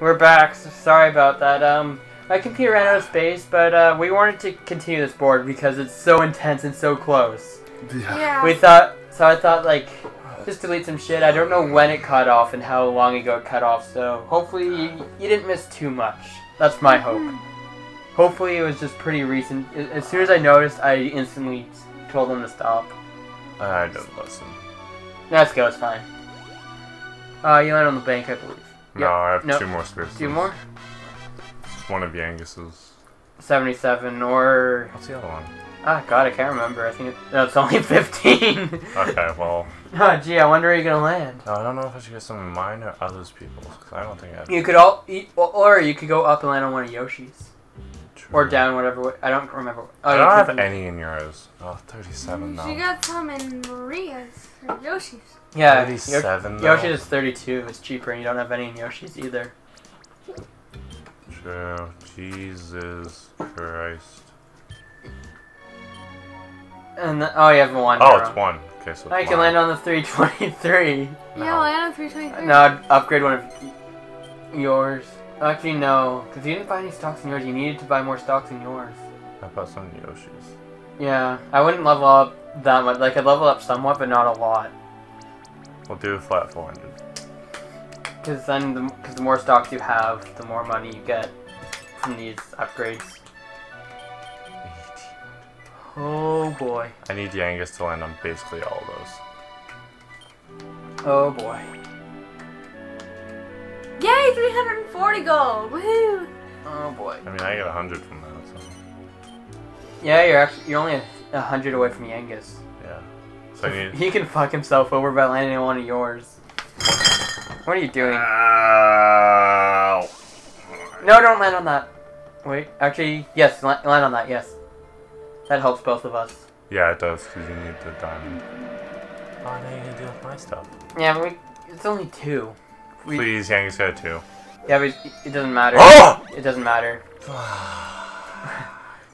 We're back, so sorry about that. My computer ran out of space, but we wanted to continue this board because it's so intense and so close. Yeah. I thought like, just delete some shit. I don't know when it cut off and how long ago it cut off, so hopefully you didn't miss too much. That's my hope. Hopefully it was just pretty recent. As soon as I noticed, I instantly told them to stop. I don't listen. Let's go, it's fine. You land on the bank, I believe. No, yep. I have two more spaces. Two more? It's one of Yangus's. 77, or... What's the other one? Ah, God, I can't remember. I think it's only 15. Okay, well... Oh, gee, I wonder where you're gonna land. I don't know if I should get some of mine or others people's, because I don't think I... You could all... Or you could go up and land on one of Yoshi's. True. Or down, whatever. I don't remember. Oh, I don't have any in yours. Oh, 37, though. She got some in Maria's, or Yoshi's. Yeah, 37, Yoshi's is 32. It's cheaper, and you don't have any in Yoshi's either. True. Jesus Christ. And the, oh, you have one. Oh, it's one. Okay, so I can land on the 323. No. Yeah, land on 323. No, I'd upgrade one of yours. Actually, no, because you didn't buy any stocks in yours. You needed to buy more stocks in yours. I bought some in Yoshi's. Yeah, I wouldn't level up that much. Like, I'd level up somewhat, but not a lot. We'll do a flat 400. Because then, the more stocks you have, the more money you get from these upgrades. Oh boy. I need Yangus to land on basically all those. Oh boy. Yay, 340 gold! Woohoo! Oh boy. I mean, I get 100 from that. So. Yeah, you're only 100 away from Yangus. Yeah. So he can fuck himself over by landing on one of yours. What are you doing? No, don't land on that. Wait, actually, yes, land on that, yes. That helps both of us. Yeah, it does, because you need the diamond. Oh, now you can deal with my stuff. Yeah, but it's only two. Please, Yangus got two. Yeah, but it doesn't matter. Oh! It doesn't matter.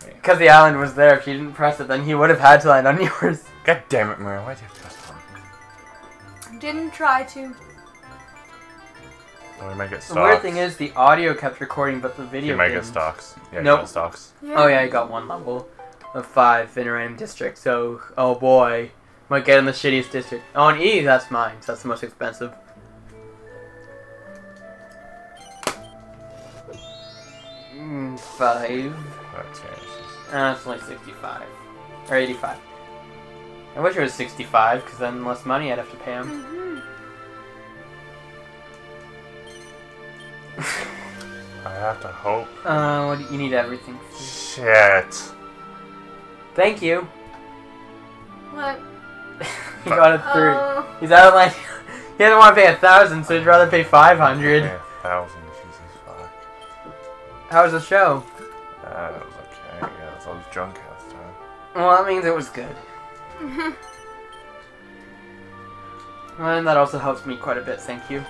Because the island was there. If you didn't press it, then he would have had to land on yours. God damn it, Maria! Why did you press one? Didn't try to. Well, we might get stocks. The weird thing is, the audio kept recording, but the video. You might get stocks. Yeah, nope. Got stocks. Yeah. Oh yeah, I got one level of 5 in a random district. So, oh boy, might get in the shittiest district. Oh, and E, that's mine. So that's the most expensive. $5. That's only 65. Or 85. I wish it was 65, because then less money I'd have to pay him. I have to hope. What do you need everything for? Shit. Thank you. What? He got a 3. He's out of line. He doesn't want to pay 1,000, so he'd rather pay 500. Yeah, 1,000. How was the show? It was okay, I guess. I was drunk half the time. Well, that means it was good. And that also helps me quite a bit, thank you.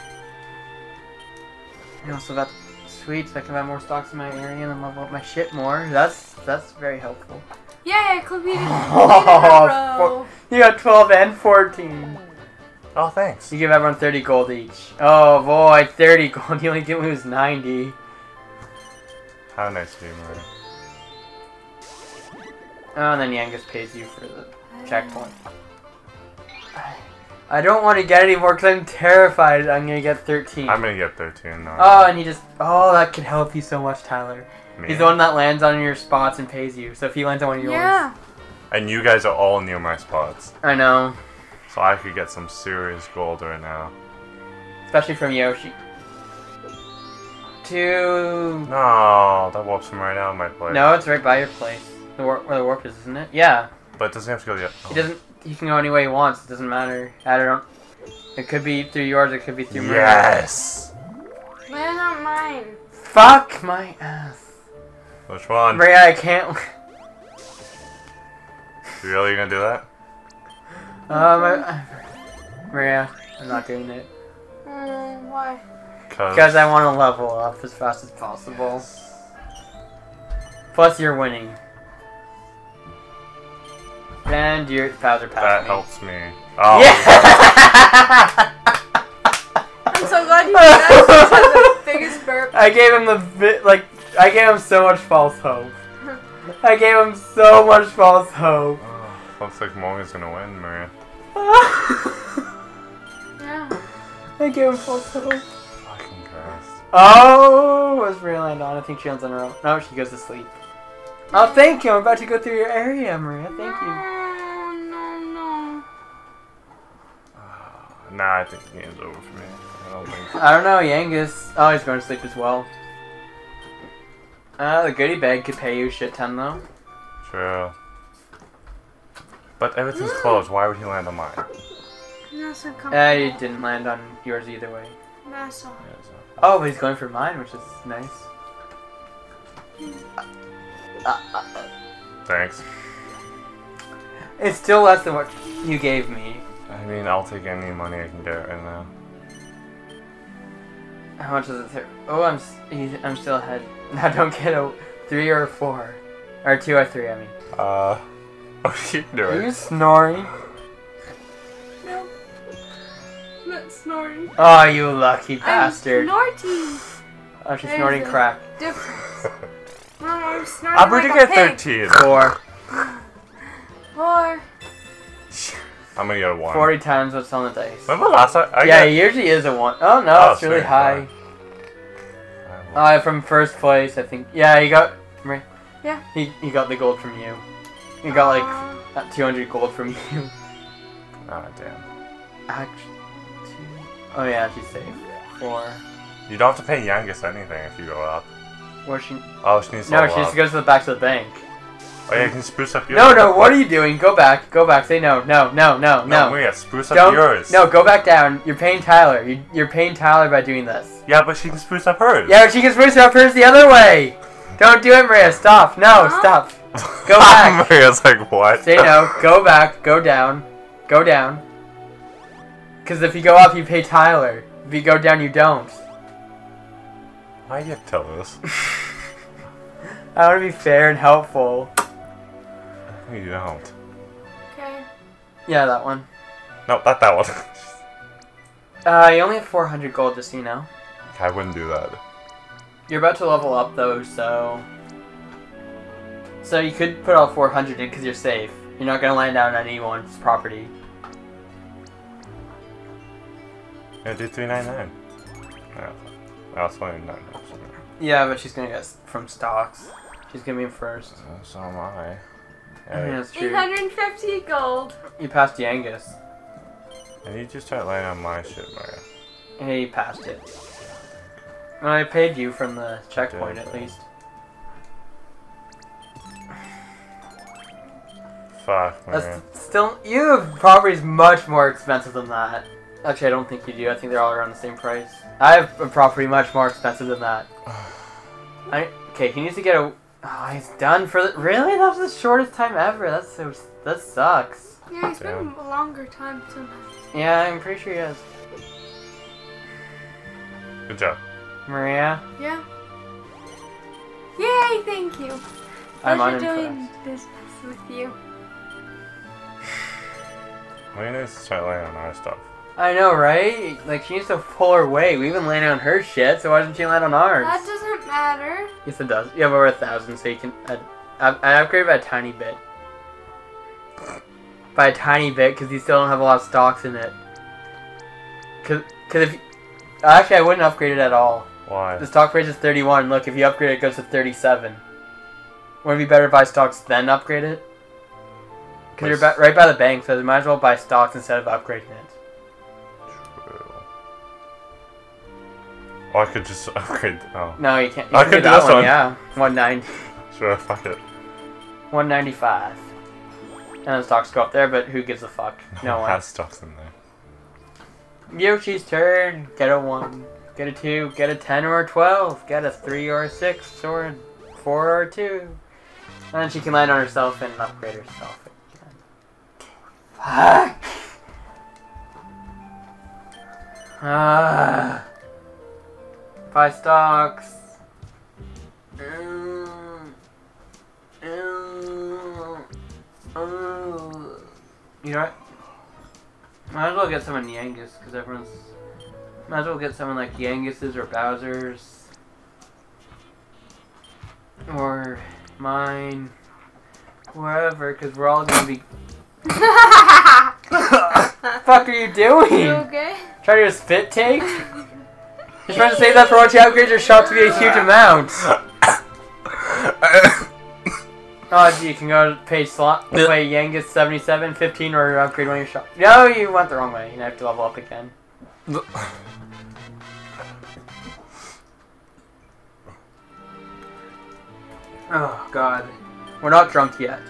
I also got sweets, so I can buy more stocks in my area and level up my shit more. That's very helpful. Yay, completed You got 12 and 14. Oh, thanks. You give everyone 30 gold each. Oh, boy, 30 gold. You only give me 90. How nice of you, Maria. Oh, and then Yangus pays you for the checkpoint. I don't want to get any more because I'm terrified I'm going to get 13. I'm going to get 13, though. Oh, and he just... Oh, that could help you so much, Tyler. Me? He's the one that lands on your spots and pays you. So if he lands on one of yours... Yeah. And you guys are all near my spots. I know. So I could get some serious gold right now. Especially from Yoshi. No, that warp's from right out of my place. No, it's right by your place. The warp, where the warp is, isn't it? Yeah. But it doesn't have to go the other way. He doesn't. He can go any way he wants. It doesn't matter. I don't. It could be through yours. It could be through mine. Yes. Land on mine. Fuck my ass. Which one? Maria, I can't. You really gonna do that? Maria, I'm not doing it. Why? Because I want to level up as fast as possible. Yes. Plus, you're winning. And your Bowser passed me. That helps me. Oh. Yeah! I'm so glad you guys are the biggest bird. work. I gave him I gave him so much false hope. I gave him so much false hope. Oh, looks like Morgan's gonna win, Maria. Yeah. I gave him false hope. Fucking Christ. Oh, let's land on. I think she ends on her own. No, she goes to sleep. Oh, thank you. I'm about to go through your area, Maria. Thank you. Nah, I think the game's over for me. I don't think so. I don't know, Yangus. Oh, he's going to sleep as well. The goodie bag could pay you a shit ton, though. True. But everything's closed. Why would he land on mine? You didn't land on yours either way. That's all. Oh, but he's going for mine, which is nice. Thanks. It's still less than what you gave me. I mean, I'll take any money I can get right now. How much is it? Oh, I'm still ahead. Now don't get a 3 or a 4. Or 2 or 3, I mean. What are you doing? Are you snoring? No. I'm not snoring. Oh, you lucky bastard. I'm snorting. Oh, she's snorting crack. Difference. No, I'm snorting I'm going to get 13. 4. I'm gonna get a 1. 40 times what's on the dice. Remember last time? Yeah, he usually is a 1. Oh no, it's really high. From first place, I think. Yeah, he got. Right? Yeah. He got the gold from you. He got like 200 gold from you. Ah, damn. Actually, 2. Oh yeah, she's safe. 4. You don't have to pay Yangus anything if you go up. Where she? Oh, she needs to. No, she just goes to the back of the bank. Oh yeah, you can spruce up yours. No, no, what are you doing? Go back, go back. Say no, no, no, no, no. No, Maria, spruce up yours. No, go back down. You're paying Tyler. You're paying Tyler by doing this. Yeah, but she can spruce up hers. Yeah, but she can spruce up hers the other way. Don't do it, Maria. Stop. No, stop. Go back. Maria's like, what? Say no. Go back. Go down. Go down. Because if you go up, you pay Tyler. If you go down, you don't. Why do you tell us? I want to be fair and helpful. You don't. Okay. Yeah, that one. No, not that one. You only have 400 gold, just so you know. I wouldn't do that. You're about to level up, though, so... So you could put all 400 in, because you're safe. You're not going to land down on anyone's property. Yeah, do 399. Yeah. Well, it's only 99. Yeah, but she's going to get from stocks. She's going to be in first. So am I. Yeah, 850 gold. You passed Yangus. And you just tried laying on my shit, Mario. Hey, you passed it. Well, I paid you from the checkpoint, at least. Fuck, man. That's still... Your property's much more expensive than that. Actually, I don't think you do. I think they're all around the same price. I have a property much more expensive than that. Okay, he needs to get a... Oh, he's done for the- Really? That was the shortest time ever. That's so- That sucks. Yeah, he's been a longer time too. Yeah, I'm pretty sure he has. Good job. Maria? Yeah? Yay, thank you. I'm on doing business with you. We need to start laying on our stuff. I know, right? Like, she needs to pull her weight. We've been laying on her shit, so why doesn't she land on ours? That doesn't matter. Yes, it does. You have over 1,000, so you can... I upgraded by a tiny bit. By a tiny bit, because you still don't have a lot of stocks in it. Because if... Actually, I wouldn't upgrade it at all. Why? The stock price is 31. Look, if you upgrade it, it goes to 37. Wouldn't it be better to buy stocks then upgrade it? Because you're right by the bank, so you might as well buy stocks instead of upgrading it. Oh, I could just upgrade. Oh. No, you can't. You can do that one. Yeah, 190. Sure, fuck it. 195. And the stocks go up there, but who gives a fuck? No one. Has stocks in there. Yoshi's turn. Get a 1. Get a 2. Get a 10 or a 12. Get a 3 or a 6 or a 4 or a 2. And then she can land on herself and upgrade herself again. Fuck. Buy stocks. You know what? Might as well get someone Yangus, because everyone's... Might as well get someone like Yangus's or Bowser's. or mine, wherever, because we're all gonna be. Fuck are you doing? You okay? Try to do a spit take? You're trying to save that for once you upgrade your shot to be a huge amount. Oh gee, you can go to page slot. Wait, Yangus 77, 15, or upgrade one of your shots. No, you went the wrong way. You have to level up again. Oh god. We're not drunk yet.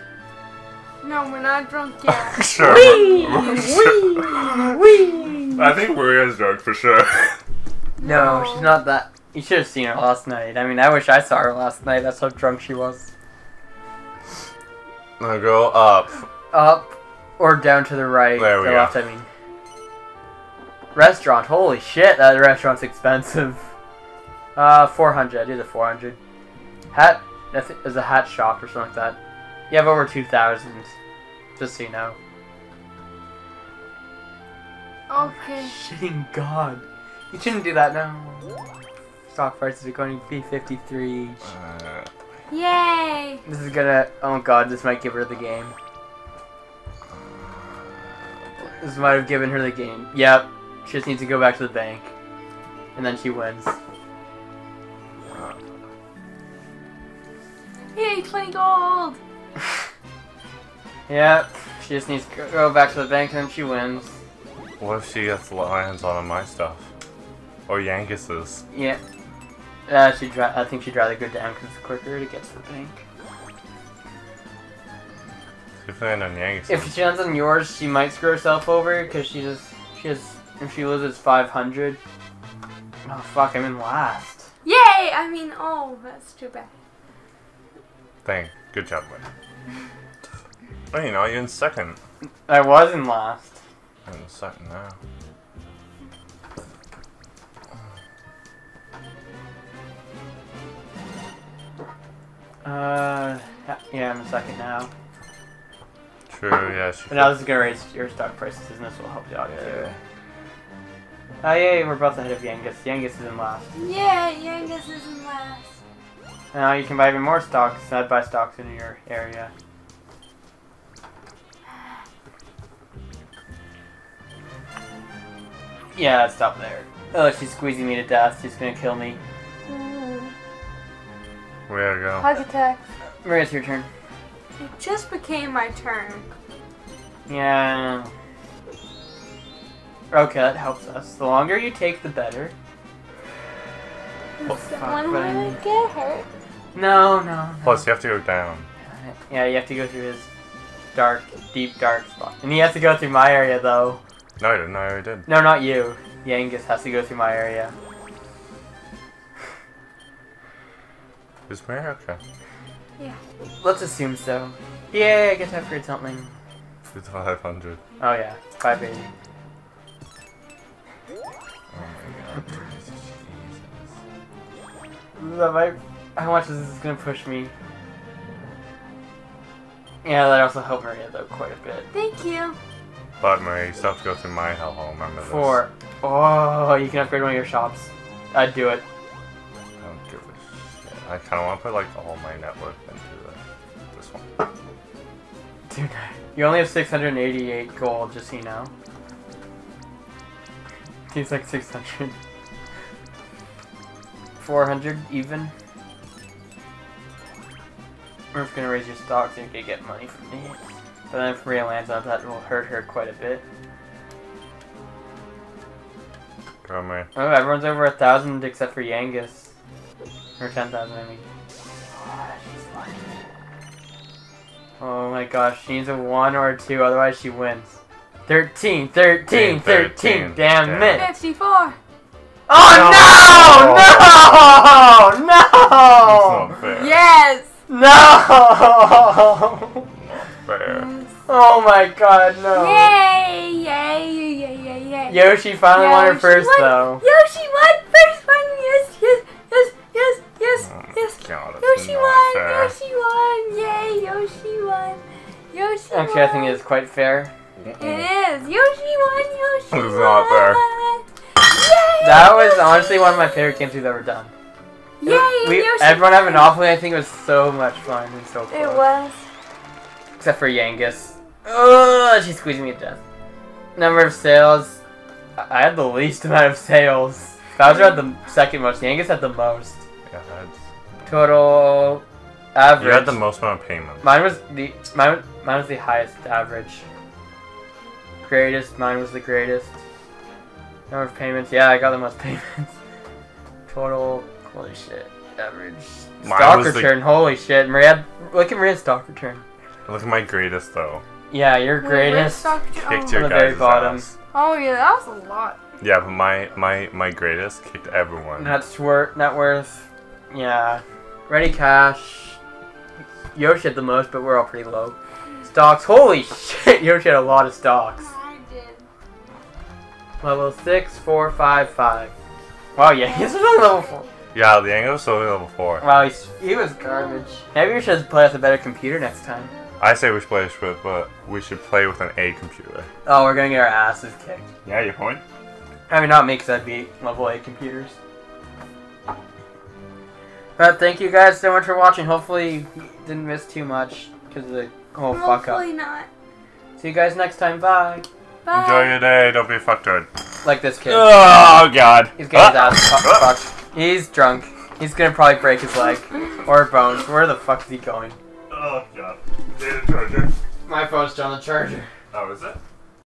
No, we're not drunk yet. Sure. Wee! Wee! Wee! I think Maria's drunk for sure. No, she's not that. You should have seen her last night. I mean, I wish I saw her last night. That's how drunk she was. Now go up. Up or down to the right. There we go. Left, I mean. Restaurant. Holy shit, that restaurant's expensive. 400. I do the 400. Hat. That is a hat shop or something like that. You have over 2,000, just so you know. Okay. Shitting god. You shouldn't do that now. Stock prices are going to be 53. Yay! This is gonna. Oh god, this might give her the game. This might have given her the game. Yep. She just needs to go back to the bank, and then she wins. Yay, 20 gold! Yep, she just needs to go back to the bank and she wins. What if she gets hands on my stuff? Or Yangus's? Yeah. I think she'd rather go down because it's quicker to get to the bank. If she lands on Yangus's. If she lands on yours, she might screw herself over because if she loses 500. Oh fuck, I'm in last. Yay! I mean, oh, that's too bad. Thing. Good job, man. Well, you know, you're in second. I was in last. I'm in second now. Yeah, I'm in second now. True, yeah. But now this is gonna raise your stock prices, and this will help you out too. Oh yay, we're both ahead of Yangus. Yangus is in last. Yeah, Yangus is in last. Now you can buy even more stocks. I'd buy stocks in your area. Yeah, stop there. Oh, she's squeezing me to death. She's gonna kill me. We gotta go. Hug attack. Maria, it's your turn. It just became my turn. Yeah. Okay, that helps us. The longer you take, the better. Oh, someone will get hurt. No, no. Plus, you have to go down. Yeah, you have to go through his dark, deep, dark spot. And he has to go through my area, though. No, you didn't. I already did. No, not you. Yangus has to go through my area. Is my area okay? Yeah. Let's assume so. Yay, I get to upgrade something. It's 500. Oh, yeah. 580. Oh, my God. How much is this gonna push me? Yeah, that also helped Maria though quite a bit. Thank you. But Maria, you still have to go through my hellhole, remember this. Four. Oh, you can upgrade one of your shops. I'd do it. I don't give a shit. I kinda wanna put like all my network into this one. Dude, you only have 688 gold, just so you know. Seems like 600. 400 even. We're just gonna raise your stocks and you can get money from me. But then if Maria lands on that, it will hurt her quite a bit. Come on. Oh, everyone's over 1,000 except for Yangus. Or 10,000, I mean. Oh, she's lucky. Oh my gosh, she needs a 1 or a 2, otherwise she wins. 13, 13, 13, 13. Damn it! 54! Oh no! No! No! That's not fair. Yes! No! Not fair. Yes. Oh my god, no. Yay! Yay! Yay! Yay! Yay! Yoshi finally won her first, though. Yoshi won! First one! Yes! Yes! Yes! Yes! Yes! Yes! God, Yoshi won! Fair. Yoshi won! Yay! Yoshi won! Yoshi won! Actually, I think it's quite fair. It is! Yoshi won! Yoshi won! It's not fair. That was honestly one of my favorite games we've ever done. Everyone had Monopoly. I think it was so much fun and so close. It was. Except for Yangus. Ugh, she squeezed me to death. Number of sales. I had the least amount of sales. Bowser had the second most. Yangus had the most. Yeah, that's... Total average. You had the most amount of payments. Mine was the highest average. Greatest. Mine was the greatest. Number of payments. Yeah, I got the most payments. Total. Holy shit. Average. Stock return. Holy shit. Maria. Look at Maria's stock return. Look at my greatest, though. Yeah, your greatest. Kicked your guys' ass. On the very bottom. Oh, yeah, that was a lot. Yeah, but my greatest kicked everyone. Net worth. Yeah. Ready cash. Yoshi had the most, but we're all pretty low. Stocks. Holy shit. Yoshi had a lot of stocks. I did. Level 6455. Wow, yeah, this was on level 4. Yeah, the angle was only level 4. Wow, he was garbage. Maybe we should play with a better computer next time. I say we should play with, but we should play with an A computer. Oh, we're gonna get our asses kicked. Yeah, your point. I mean, not me, because that'd be level A computers. But thank you guys so much for watching. Hopefully, you didn't miss too much because of the whole fuck up. Hopefully not. See you guys next time. Bye. Bye. Enjoy your day. Don't be a fucktard. Like this kid. Oh god. He's getting his ass fucked. He's drunk. He's gonna probably break his leg. Or bones. Where the fuck is he going? Oh god. Is it a charger? My phone's still on the charger. Oh, is it?